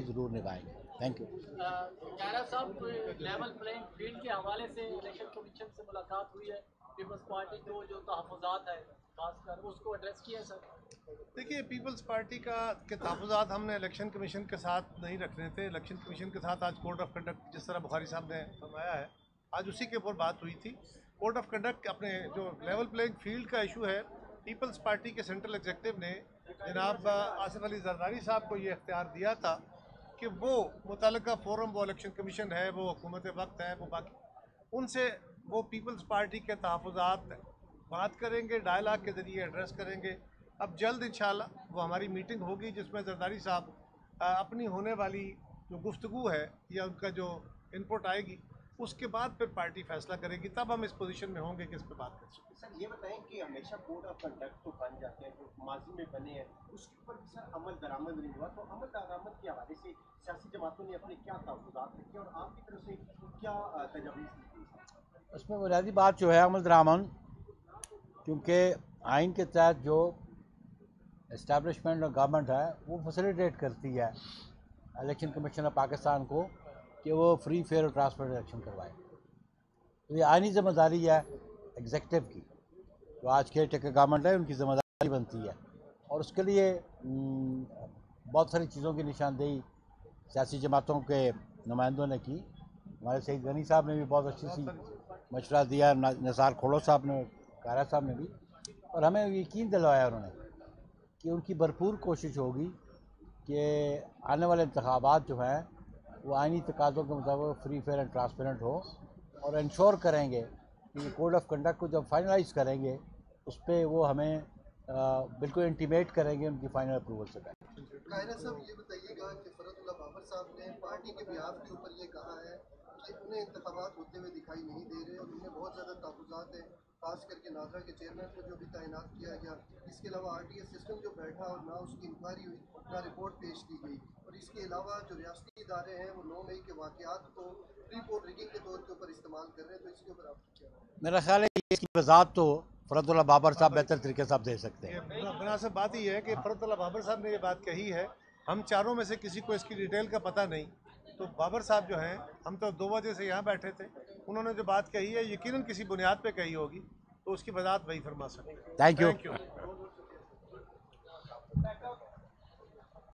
जरूर निभाएंगे। Thank you. Zara साहब, लेवल प्लेइंग फील्ड के हवाले से इलेक्शन कमीशन से मुलाकात हुई है, पीपल्स पार्टी को जो तहफ़्फ़ुज़ात है खासकर उसको एड्रेस किया है सर? देखिए, पीपल्स पार्टी का के तहफ़्फ़ुज़ात हमने इलेक्शन कमीशन के साथ नहीं रखने थे। इलेक्शन कमीशन के साथ आज कोड ऑफ कंडक्ट, जिस तरह बुखारी साहब ने फरमाया है, आज उसी के ऊपर बात हुई थी। कोड ऑफ कंडक्ट अपने जो लेवल प्लेइंग फील्ड का इशू है, पीपल्स पार्टी के सेंट्रल एग्जीक्यूटिव ने जनाब आसिफ अली जरदारी साहब को ये इख्तियार दिया था कि वो मुतलका फोरम, वो इलेक्शन कमीशन है, वो हुकूमत वक्त है, वो बाकी उनसे वो पीपल्स पार्टी के तहफ़्फ़ुज़ात बात करेंगे, डायलॉग के ज़रिए एड्रेस करेंगे। अब जल्द इंशाअल्लाह वो हमारी मीटिंग होगी जिसमें जरदारी साहब अपनी होने वाली जो गुफ्तगू है या उनका जो इनपुट आएगी, उसके बाद फिर पार्टी फैसला करेगी। तब हम इस पोजीशन में होंगे कि इस पर बात कर सकते हैं। सर ये बताएं कि हमेशा कोड ऑफ कंडक्ट तो बन जाते हैं, जो माजी में बने हैं उसके ऊपर भी सर अमल दरामद नहीं हुआ, तो अमल दरामद के हवाले से सियासी जमातों ने अपने क्या तहफ़्फ़ुज़ात रखे और आपकी तरफ से क्या तजवीज़ दी? उसमें बुनियादी बात जो है अमल दरामद, क्योंकि आइन के तहत जो इस्टेब्लिशमेंट और गवर्नमेंट है वो फैसिलिटेट करती है इलेक्शन कमीशन ऑफ पाकिस्तान को कि वो फ्री, फेयर और ट्रांसपेरेंट इलेक्शन करवाए। तो ये आइनी जिम्मेदारी है एग्जेक्टिव की, तो आज के टेक गवर्नमेंट है उनकी जिम्मेदारी बनती है, और उसके लिए बहुत सारी चीज़ों की निशानदेही सियासी जमातों के नुमाइंदों ने की। हमारे सैयद गनी साहब ने भी बहुत अच्छी सी मशवरा दिया, निसार खोलो साहब ने, कारा साहब ने भी, और हमें यकीन दिलवाया उन्होंने कि उनकी भरपूर कोशिश होगी कि आने वाले इंतखाबात जो हैं वो आइनी तकाज़ों के मुताबिक फ्री, फेयर एंड ट्रांसपेरेंट हो, और इंश्योर करेंगे कि कोड ऑफ कंडक्ट को जब फाइनलाइज करेंगे उस पर वो हमें बिल्कुल इंटीमेट करेंगे उनकी फाइनल अप्रूवल से पहले। कायरा साहब ये बताइएगा कि फरहतुल्लाह बाबर साहब ने पार्टी के बिहाफ के ऊपर ये कहा है कि उन्हें इंतखाबात होते हुए दिखाई नहीं दे रहे और उन्हें बहुत ज़्यादा तहफ़्फ़ुज़ात है, खास करके नाजरा के चेयरमैन को जो भी तैनात किया गया, इसके अलावा आरटीए सिस्टम जो बैठा और ना उसकी इंक्वायरी हुई ना रिपोर्ट पेश की गई, और इसके अलावा जो रियासती इदारे हैं वो 9 मई के वाक़ियात को रिपोर्ट रिगिंग के तौर के ऊपर इस्तेमाल कर रहे हैं, तो इसके ऊपर आपको क्या है? मेरा ख्याल है इसकी वजाहत तो फरहतुल्लाह बाबर साहब बेहतर तरीके से आप दे सकते हैं। मुनासिब बात यह है कि फरहतुल्लाह बाबर साहब ने ये बात कही है, हम चारों में से किसी को इसकी डिटेल का पता नहीं। तो बाबर साहब जो हैं, हम तो 2 बजे से यहाँ बैठे थे, उन्होंने जो बात कही है यकीनन किसी बुनियाद पे कही होगी, तो उसकी वजाहत वही फरमा सकते हैं। Thank you.